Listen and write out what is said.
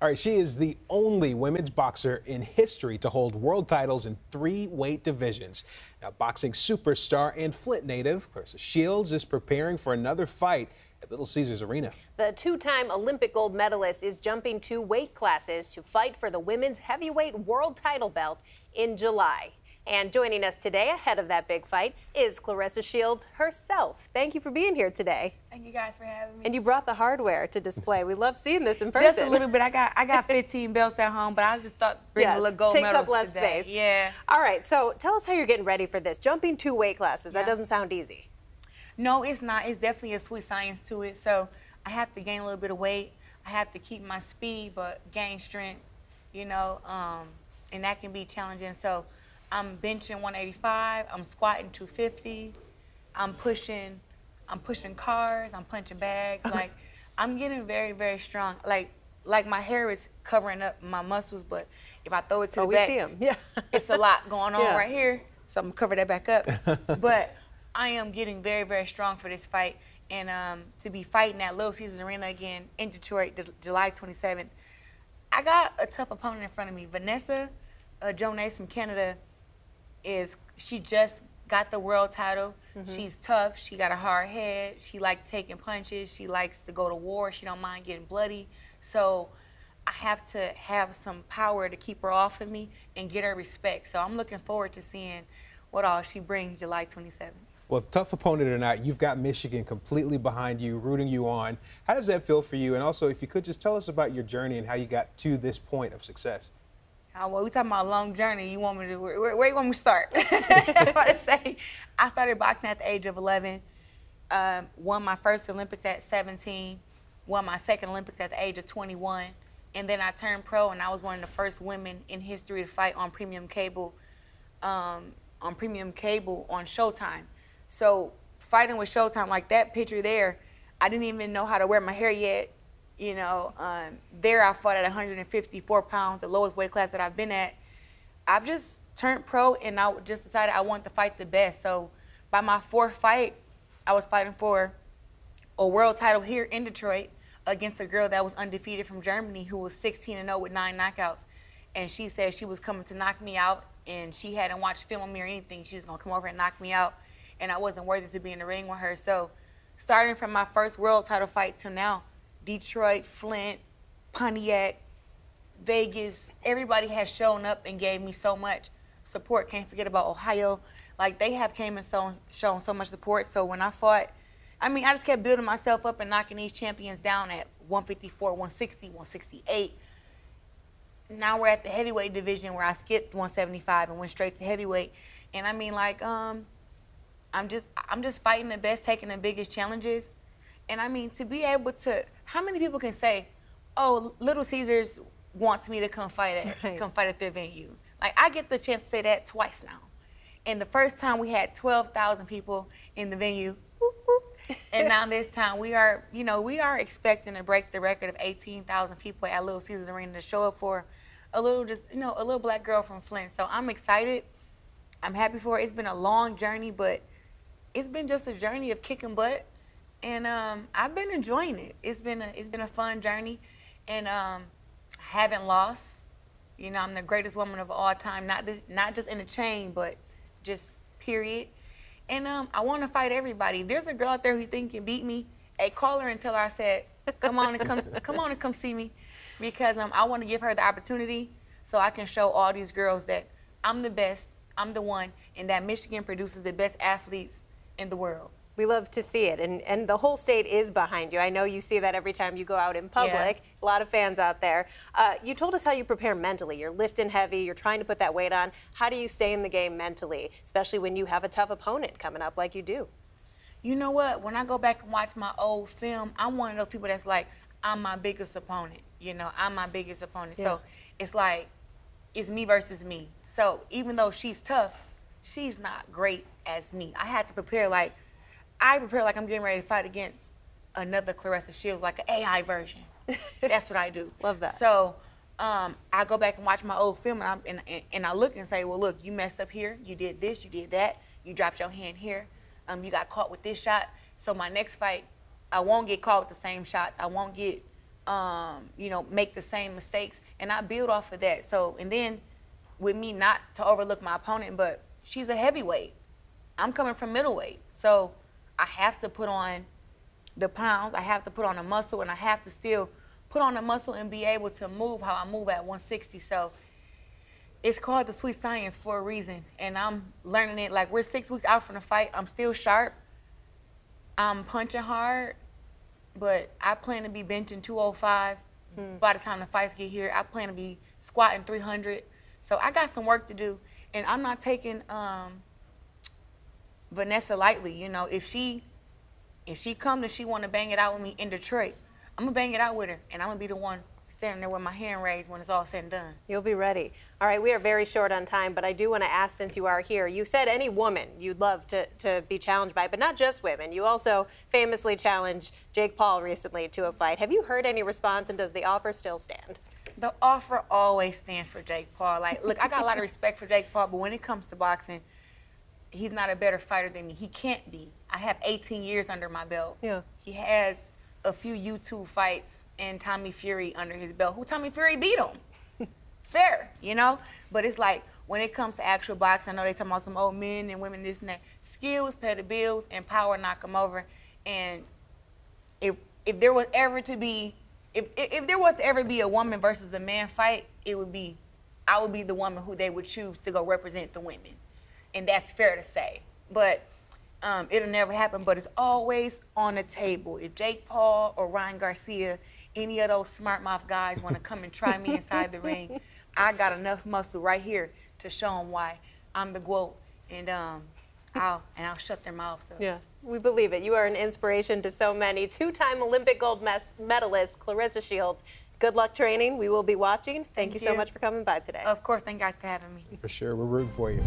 All right, she is the only women's boxer in history to hold world titles in 3 weight divisions. Now, boxing superstar and Flint native Claressa Shields is preparing for another fight at Little Caesars Arena. The two-time Olympic gold medalist is jumping 2 weight classes to fight for the women's heavyweight world title belt in July. And joining us today ahead of that big fight is Claressa Shields herself. Thank you for being here today. Thank you guys for having me. And you brought the hardware to display. We love seeing this in person. Just a little bit. I got 15 belts at home, but I just thought bringing a little gold medals takes up less space. Yeah. All right. So tell us how you're getting ready for this. Jumping 2 weight classes. That doesn't sound easy. No, it's not. It's definitely a sweet science to it. So I have to gain a little bit of weight. I have to keep my speed, but gain strength. You know, and that can be challenging. So I'm benching 185, I'm squatting 250, I'm pushing cars, I'm punching bags, like I'm getting very, very strong. Like my hair is covering up my muscles, but if I throw it to the back, we see 'em. Yeah. It's a lot going on right here, so I'm gonna cover that back up. But I am getting very, very strong for this fight, and to be fighting at Little Caesars Arena again in Detroit, July 27th. I got a tough opponent in front of me, Vanessa Jo Nace from Canada. She just got the world title. She's tough. She got a hard head. She likes taking punches. She likes to go to war. She don't mind getting bloody. So I have to have some power to keep her off of me and get her respect. So I'm looking forward to seeing what all she brings July 27th. Well, tough opponent or not, you've got Michigan completely behind you, rooting you on. How does that feel for you? And also, if you could just tell us about your journey and how you got to this point of success. Well, we're talking about a long journey. You want me to, where you want me to start? I started boxing at the age of 11, won my first Olympics at 17, won my second Olympics at the age of 21, and then I turned pro, and I was one of the first women in history to fight on premium cable, on Showtime. So fighting with Showtime, like that picture there, I didn't even know how to wear my hair yet. You know, there I fought at 154 pounds, the lowest weight class that I've been at. I've just turned pro, and I just decided I wanted to fight the best. So by my 4th fight, I was fighting for a world title here in Detroit against a girl that was undefeated from Germany who was 16-0 with 9 knockouts. And she said she was coming to knock me out, and she hadn't watched film on me or anything. She was going to come over and knock me out, and I wasn't worthy to be in the ring with her. So starting from my first world title fight till now, Detroit, Flint, Pontiac, Vegas, everybody has shown up and gave me so much support. Can't forget about Ohio. Like, they have came and shown so much support. So when I fought, I mean, I just kept building myself up and knocking these champions down at 154, 160, 168. Now we're at the heavyweight division where I skipped 175 and went straight to heavyweight. And I mean, like, I'm just fighting the best, taking the biggest challenges. And I mean, to be able to, how many people can say, oh, Little Caesars wants me to come fight at their venue? Like, I get the chance to say that twice now. And the first time we had 12,000 people in the venue, whoop, whoop. And now this time we are, you know, we are expecting to break the record of 18,000 people at Little Caesars Arena to show up for a little black girl from Flint. So I'm excited. I'm happy for it. It's been a long journey, but it's been just a journey of kicking butt. And I've been enjoying it. It's been a fun journey, and I haven't lost. You know, I'm the greatest woman of all time, not just in the chain, but just period. And I want to fight everybody. If there's a girl out there who think can beat me, hey, call her and tell her I said, come on and come see me, because I want to give her the opportunity so I can show all these girls that I'm the best, I'm the one, and that Michigan produces the best athletes in the world. We love to see it, and the whole state is behind you. I know you see that every time you go out in public. Yeah. A lot of fans out there. You told us how you prepare mentally. You're lifting heavy. You're trying to put that weight on. How do you stay in the game mentally, especially when you have a tough opponent coming up like you do? You know what? When I go back and watch my old film, I'm one of those people that's like, I'm my biggest opponent. You know, I'm my biggest opponent. Yeah. So it's like, it's me versus me. So even though she's tough, she's not great as me. I had to prepare like, I'm getting ready to fight against another Claressa Shields, like an AI version. That's what I do. Love that. So I go back and watch my old film, and I look and say, well, look, you messed up here. You did this. You did that. You dropped your hand here. You got caught with this shot. So my next fight, I won't get caught with the same shots. I won't get you know, make the same mistakes, and I build off of that. So, and then with me, not to overlook my opponent, but she's a heavyweight. I'm coming from middleweight, so I have to put on the pounds, I have to put on the muscle, and I have to still put on the muscle and be able to move how I move at 160. So it's called the sweet science for a reason, and I'm learning it. Like, we're 6 weeks out from the fight. I'm still sharp. I'm punching hard, but I plan to be benching 205. By the time the fights get here, I plan to be squatting 300. So I got some work to do, and I'm not taking Vanessa lightly. You know, if she comes and she want to bang it out with me in Detroit, I'm going to bang it out with her, and I'm going to be the one standing there with my hand raised when it's all said and done. You'll be ready. All right, we are very short on time, but I do want to ask, since you are here, you said any woman you'd love to be challenged by, but not just women. You also famously challenged Jake Paul recently to a fight. Have you heard any response, and does the offer still stand? The offer always stands for Jake Paul. Like, look, I got a lot of respect for Jake Paul, but when it comes to boxing, he's not a better fighter than me. He can't be. I have 18 years under my belt. Yeah. He has a few YouTube fights and Tommy Fury under his belt, who Tommy Fury beat him. Fair, you know? But it's like, when it comes to actual boxing, I know they talking about some old men and women, this and that. Skills pay the bills, and power knock them over. And if there was ever to be, if there was to ever be a woman versus a man fight, it would be, I would be the woman who they would choose to go represent the women. And that's fair to say. But it'll never happen, but it's always on the table. If Jake Paul or Ryan Garcia, any of those smart mouth guys want to come and try me inside the ring, I got enough muscle right here to show them why I'm the GOAT, and I'll shut their mouths up. Yeah, we believe it. You are an inspiration to so many. Two-time Olympic gold medalist Claressa Shields. Good luck training. We will be watching. Thank you so much for coming by today. Of course. Thank you guys for having me. For sure. We're rooting for you.